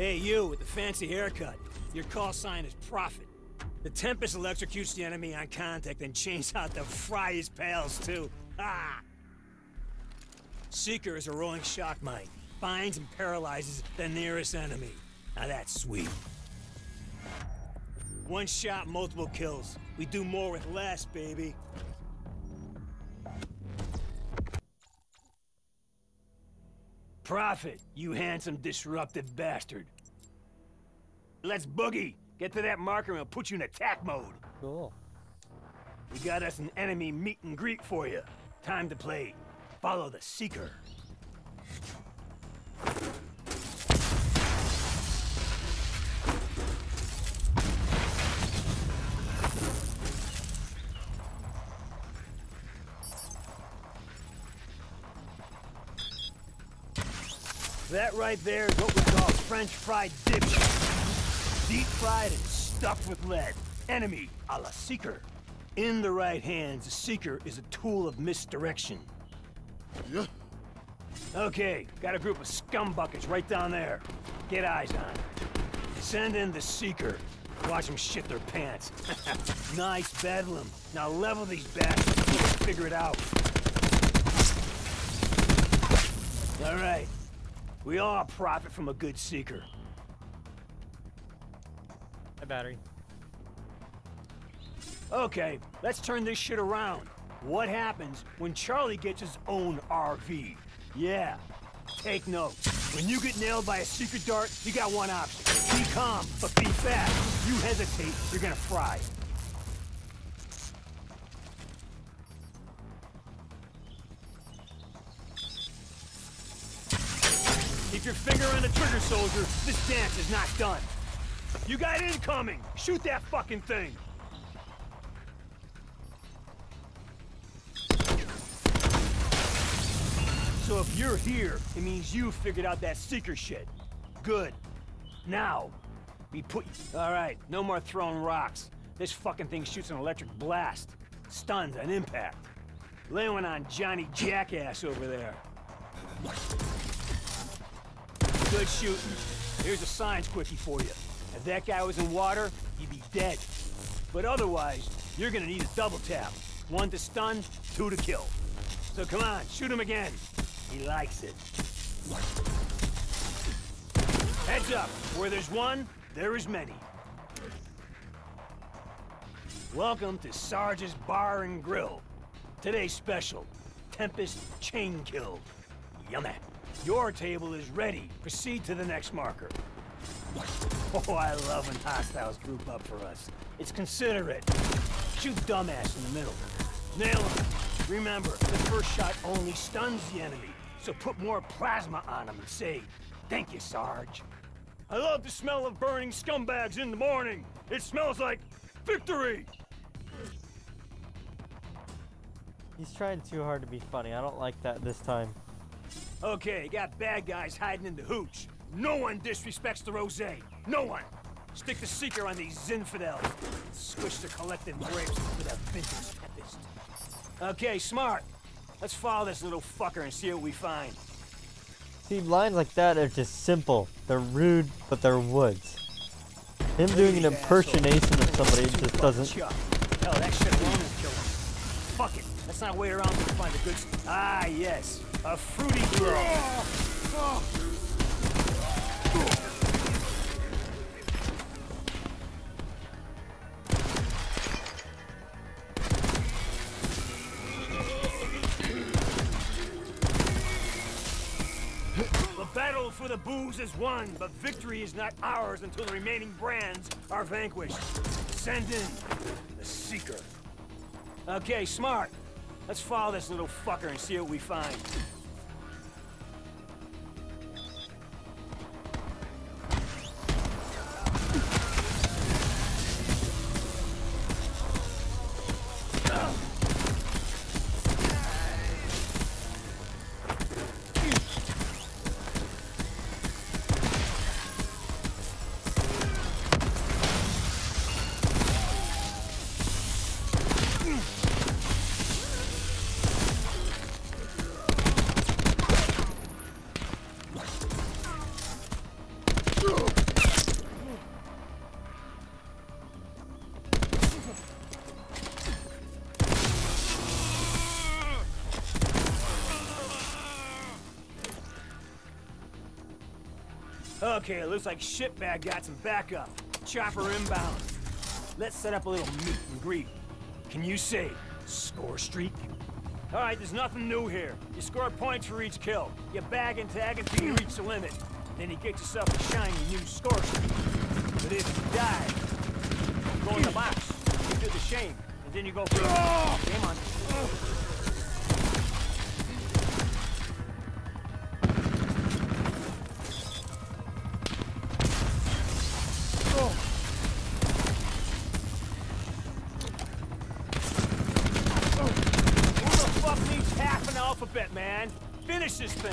Hey, you with the fancy haircut. Your call sign is Prophet. The Tempest electrocutes the enemy on contact and chains out the fryest pals, too. Ha! Seeker is a rolling shock mine. Binds and paralyzes the nearest enemy. Now that's sweet. One shot, multiple kills. We do more with less, baby. Prophet, you handsome, disruptive bastard. Let's boogie. Get to that marker and we'll put you in attack mode. Cool. We got us an enemy meet and greet for you. Time to play. Follow the Seeker. That right there is what we call French fried dip. Deep fried and stuffed with lead. Enemy a la Seeker. In the right hands, the Seeker is a tool of misdirection. Yeah. Okay, got a group of scum buckets right down there. Get eyes on. Send in the Seeker. Watch them shit their pants. Nice bedlam. Now level these bastards and figure it out. All right. We all profit from a good Seeker. Hi, Battery. Okay, let's turn this shit around. What happens when Charlie gets his own RV? Yeah, take note. When you get nailed by a Seeker dart, you got one option. Be calm, but be fast. You hesitate, you're gonna fry. Keep your finger on the trigger, soldier. This dance is not done. You got incoming! Shoot that fucking thing! So if you're here, it means you figured out that Seeker shit. Good. Now, we put you... Alright, no more throwing rocks. This fucking thing shoots an electric blast. Stuns on impact. Lay one on Johnny Jackass over there. Good shooting. Here's a science quickie for you. If that guy was in water, he'd be dead. But otherwise, you're gonna need a double tap. One to stun, two to kill. So come on, shoot him again. He likes it. Heads up, where there's one, there is many. Welcome to Sarge's Bar and Grill. Today's special, Tempest Chain Kill. Yummy. Your table is ready. Proceed to the next marker. Oh, I love when hostiles group up for us. It's considerate. Shoot dumbass in the middle. Nail him. Remember, the first shot only stuns the enemy, so put more plasma on him and say, "Thank you, Sarge." I love the smell of burning scumbags in the morning. It smells like victory. He's trying too hard to be funny. I don't like that this time. Okay, got bad guys hiding in the hooch. No one disrespects the rosé. No one. Stick the Seeker on these Zinfidels. Squish the collected grapes with a vintage Tempest. Okay, smart. Let's follow this little fucker and see what we find. See, lines like that are just simple. They're rude, but they're woods. Him doing an impersonation of somebody just doesn't... Hell, that shit alone will kill him. Fuck it. Let's not wait around to find a good... Ah, yes. A fruity girl. The battle for the booze is won, but victory is not ours until the remaining brands are vanquished. Send in the Seeker. Okay, smart. Let's follow this little fucker and see what we find. Go! Okay, looks like Shitbag got some backup. Chopper inbound. Let's set up a little meet and greet. Can you say score streak? All right, there's nothing new here. You score points for each kill. You bag and tag until you reach the limit. Then you get yourself a shiny new score streak. But if you die, go in the box. You do the shame, and then you go for it. Game on. Man, finish this thing.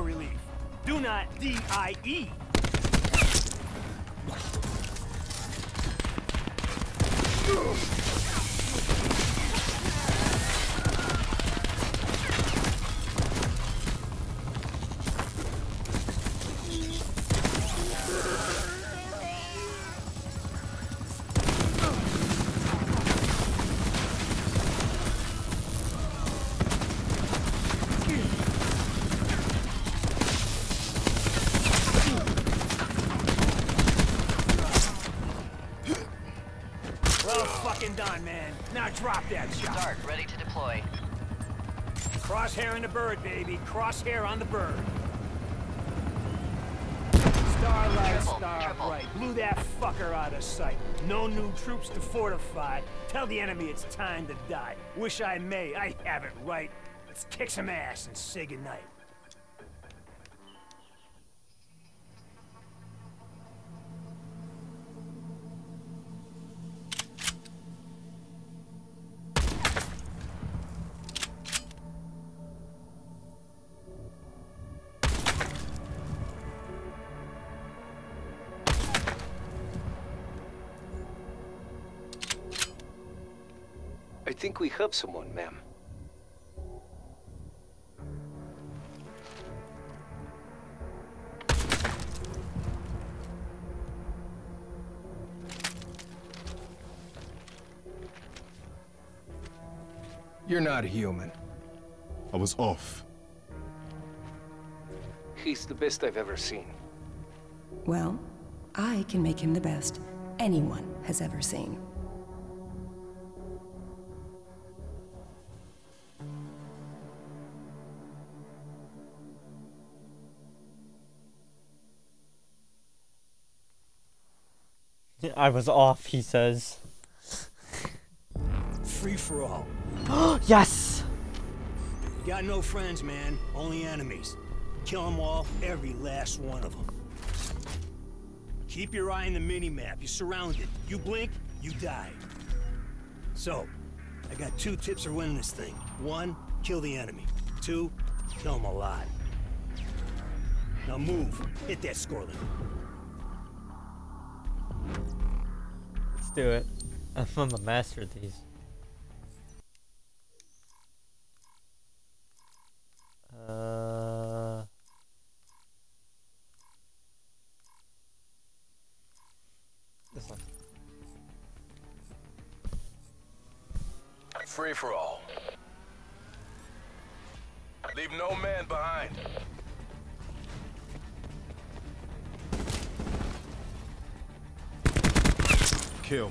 Relief. Do not D-I-E. Done, man. Now drop that shot. Start, ready to deploy. Crosshair on the bird, baby. Crosshair on the bird. Starlight, starlight. Blew that fucker out of sight. No new troops to fortify. Tell the enemy it's time to die. Wish I may. I have it right. Let's kick some ass and say goodnight. I think we have someone, ma'am. You're not human. I was off. He's the best I've ever seen. Well, I can make him the best anyone has ever seen. I was off, he says. Free for all. Yes! You got no friends, man. Only enemies. Kill them all, every last one of them. Keep your eye on the mini-map. You're surrounded. You blink, you die. So, I got two tips for winning this thing. One, kill the enemy. Two, kill them alive. Now move. Hit that score line. Do it. I'm the master of these. This one. Free for all. Leave no man behind. Kill.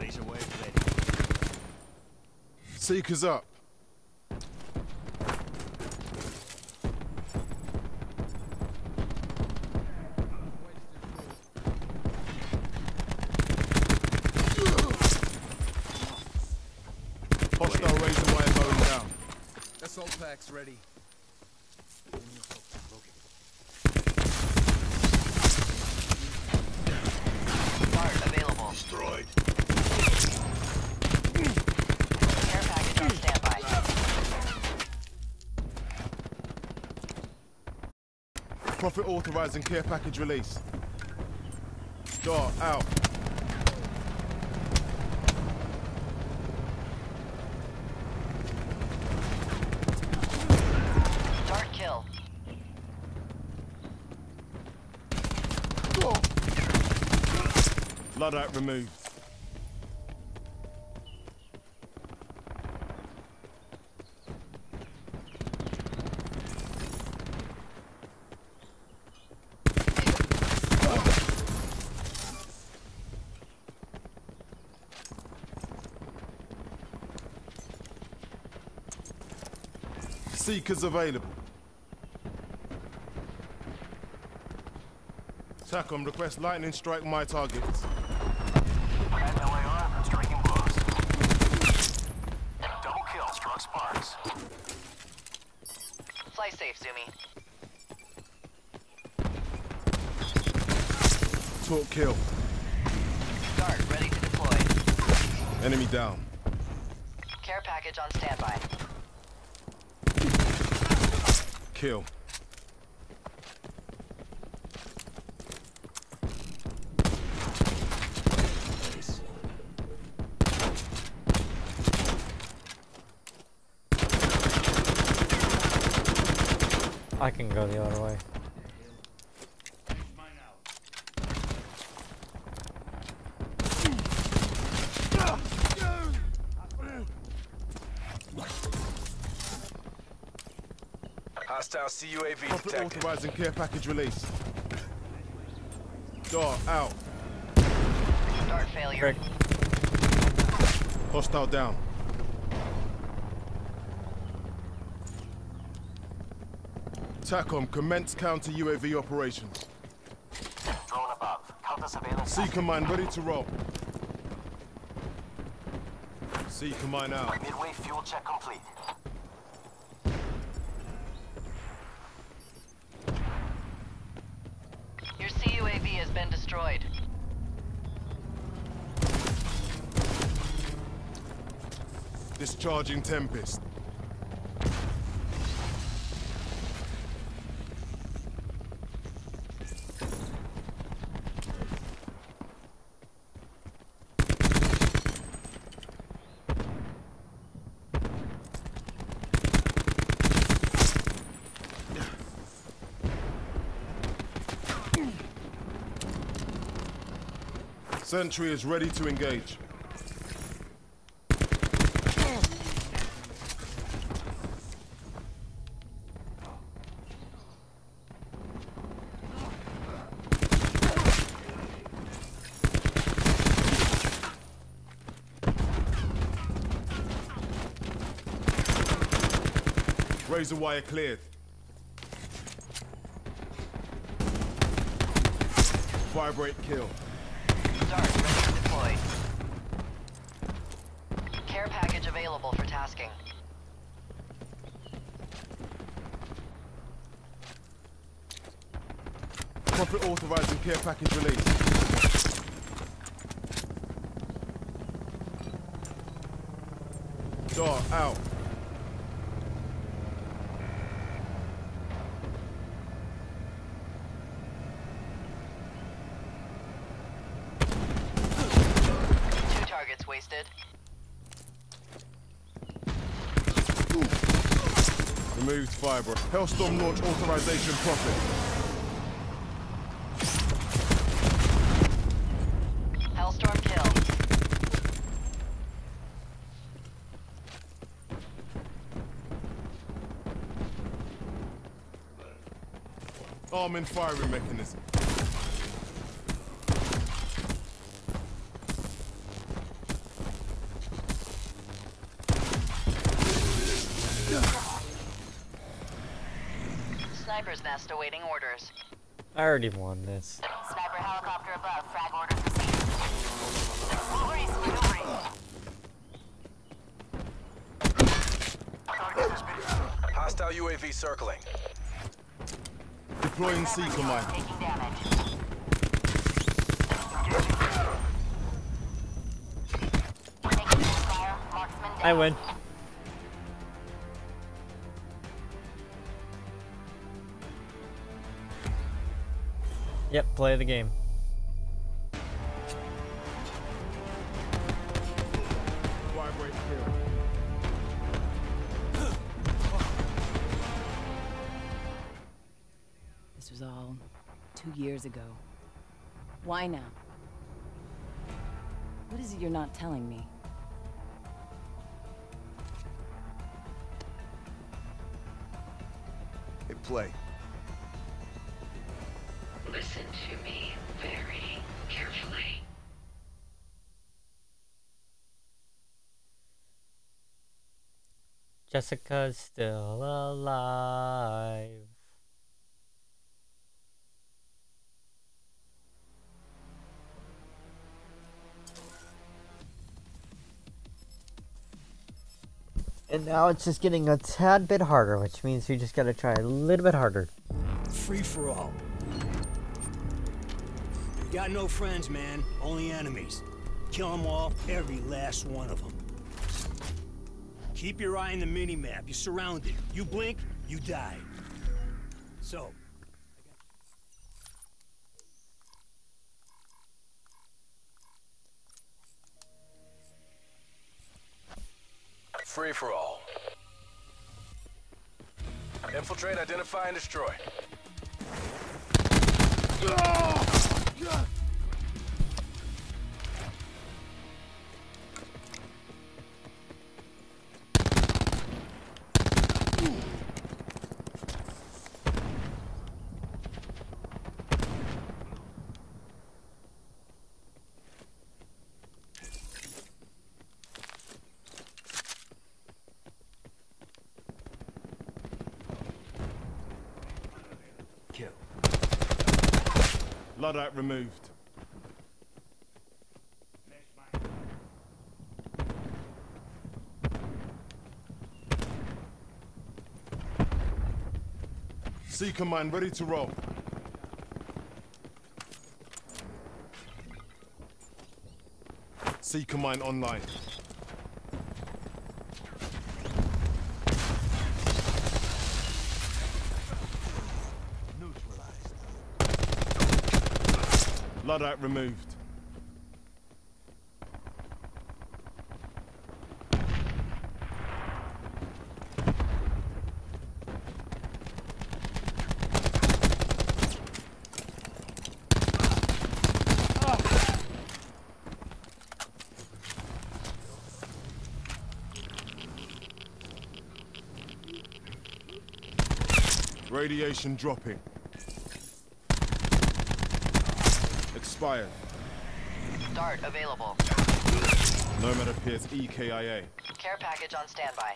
Laser wave ready. Seeker's up. flashbacks ready. Fire available. Destroyed. Care package on standby. Prophet authorizing care package release. Door out. Blood removed. Seekers available. TACOM request lightning strike my targets. Fly safe, Zumi. Talk kill. Guard ready to deploy. Enemy down. Care package on standby. Kill. I can go the other way. Hostile CUAV detected. Authorizing care package release. Door out. Start failure. Break. Hostile down. TACOM, commence counter UAV operations. Drone above. Counter surveillance. Seeker mine ready to roll. Seeker mine out. Midway fuel check complete. Your CUAV has been destroyed. Discharging Tempest. Sentry is ready to engage. Razor wire cleared. Firebreak kill. Ready to deploy. Care package available for tasking. Prophet authorizing care package release. Door out. Wasted. Removed Firebreak. Hellstorm launch authorization Prophet. Hellstorm kill. Arm and firing mechanism. Sniper's nest awaiting orders. I already won this. Sniper helicopter above. Frag orders received. Hostile UAV circling. Deploying Seeker mine. Taking damage. Fire. Marksman down. I win. Yep, play the game. This was all 2 years ago. Why now? What is it you're not telling me? Hey, play. Listen to me very carefully. Jessica's still alive. And now it's just getting a tad bit harder, which means we just gotta try a little bit harder. Free for all. Got no friends, man. Only enemies. Kill them all, every last one of them. Keep your eye on the mini-map. You're surrounded. You blink, you die. So. Free for all. Infiltrate, identify, and destroy. Oh! Luddite removed. Seeker mine ready to roll. Seeker mine online. Luddite removed. Radiation dropping. Expired. Dart available. Nomad appears EKIA. Care package on standby.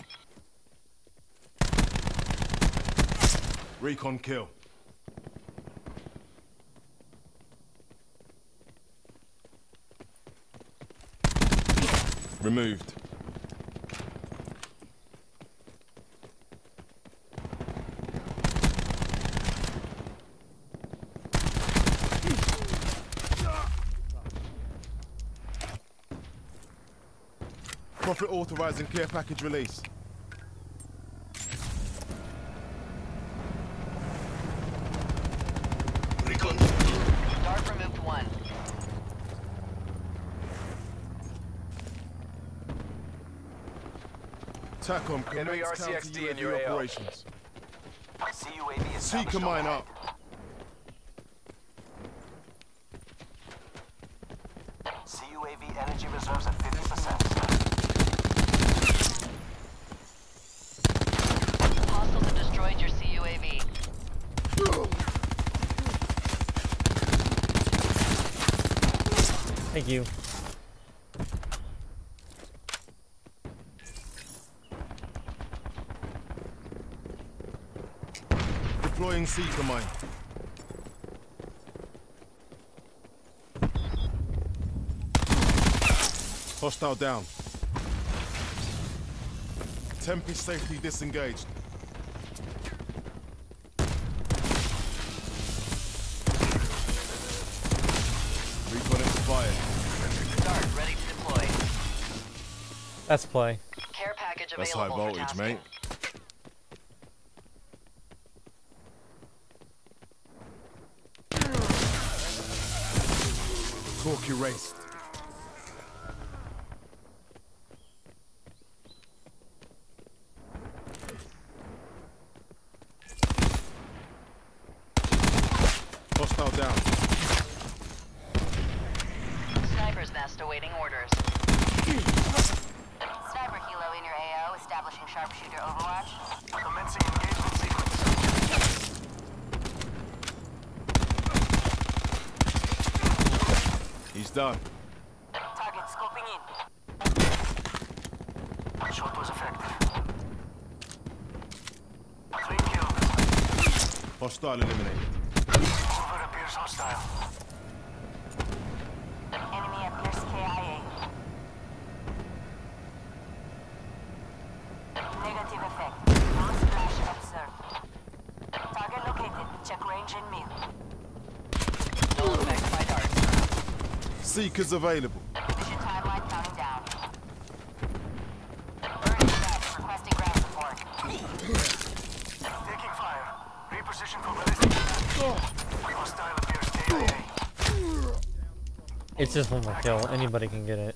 Recon kill. Removed. Prophet authorizing care package release. Recon. Dart removed one. TACOM commence RCXD and UAV operations. CUAV Seeker mine up. CUAV energy reserves at 50%. Thank you. Deploying Seeker mine. Hostile down. Tempest safely disengaged. That's play. Care package available. That's high voltage, mate. Talk erased. Hostile down. Sniper's nest awaiting orders. Sniper helo in your AO, establishing sharpshooter overwatch. Commencing engagement sequence. He's done. Target scoping in. Shot was effective. Clean kill. Hostile eliminated. Over appears hostile. Enemy appears KIA. Negative effect. No splash observed. Target located. Check range and meal. No effect by darts. Seekers available. Mission timeline counting down. Burning back. Requesting ground support. Taking fire. Reposition for ballistic attack. Hostile appears KIA. It's just one more kill. Anybody can get it.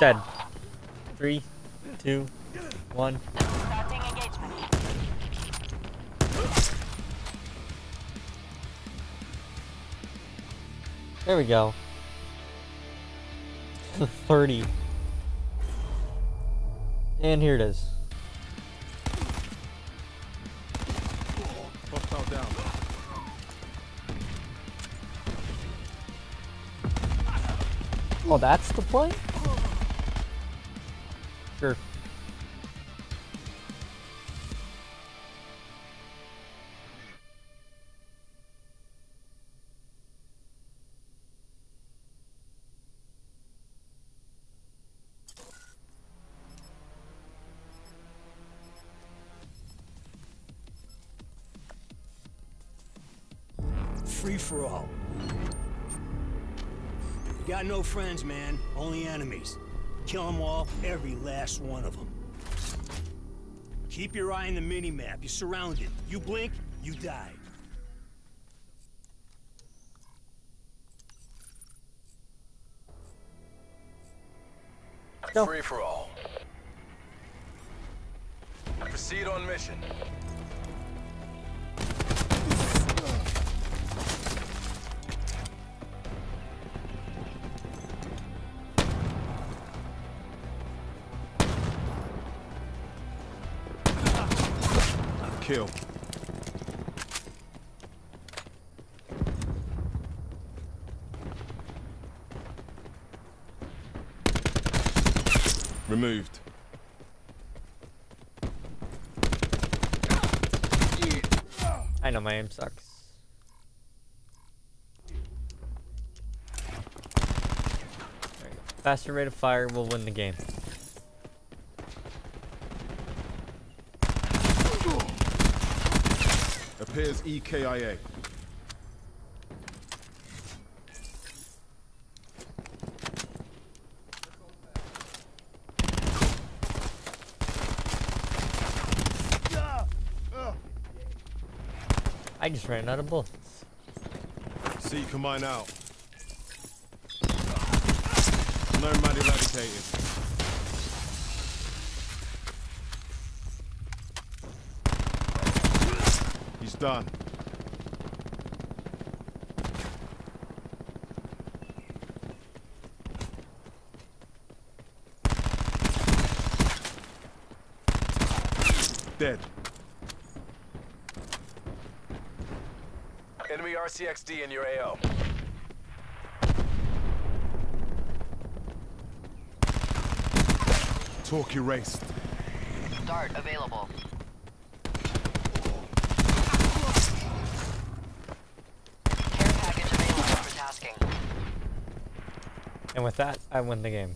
Dead. 3, 2, 1. Starting engagement. There we go. 30. And here it is. Hostile down. Oh, that's the play? Sure. Free for all. You got no friends, man, only enemies. Kill them all, every last one of them. Keep your eye on the mini-map. You're surrounded. You blink, you die. Go. Free for all. Proceed on mission. Kill. Removed. I know my aim sucks. Faster rate of fire will win the game. Appears EKIA. I just ran out of bullets. Seeker mine out. Nomad eradicated. Done. Dead. Enemy RCXD in your AO. Talk erased. Dart available. And with that, I win the game.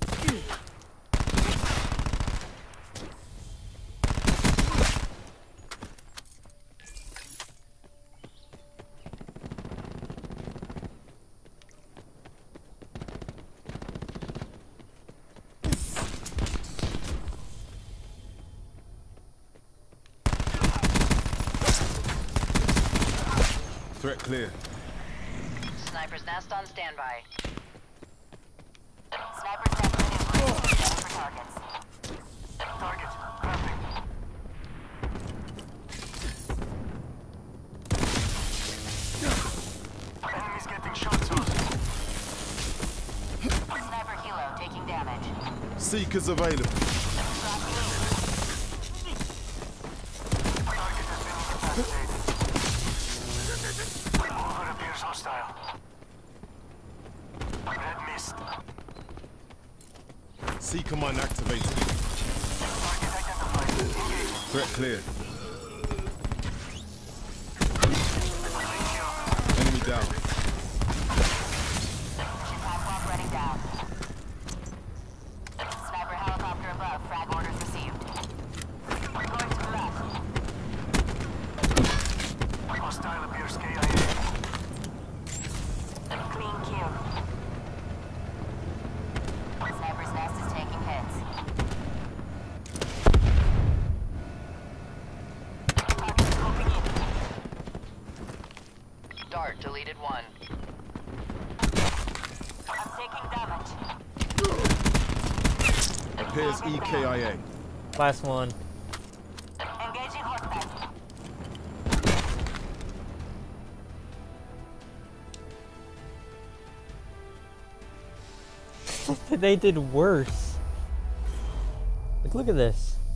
Threat clear. Sniper's nest on standby. Sniper nest for targets. Targets, perfect. Enemies getting shots on. Sniper Kilo taking damage. Seekers available. Command activated. Threat clear. Enemy down. TACOM running down. Sniper helicopter above. Frag orders received. Going to the left. Hostile appears KIA. Clean kill. Appears EKIA. Last one. Engaging horseback. They did worse. Like, look at this.